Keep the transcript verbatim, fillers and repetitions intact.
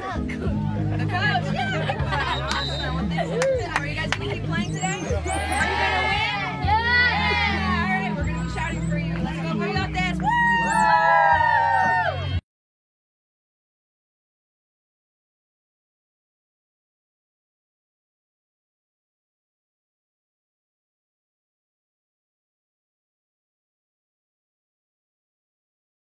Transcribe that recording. Coach. Coach.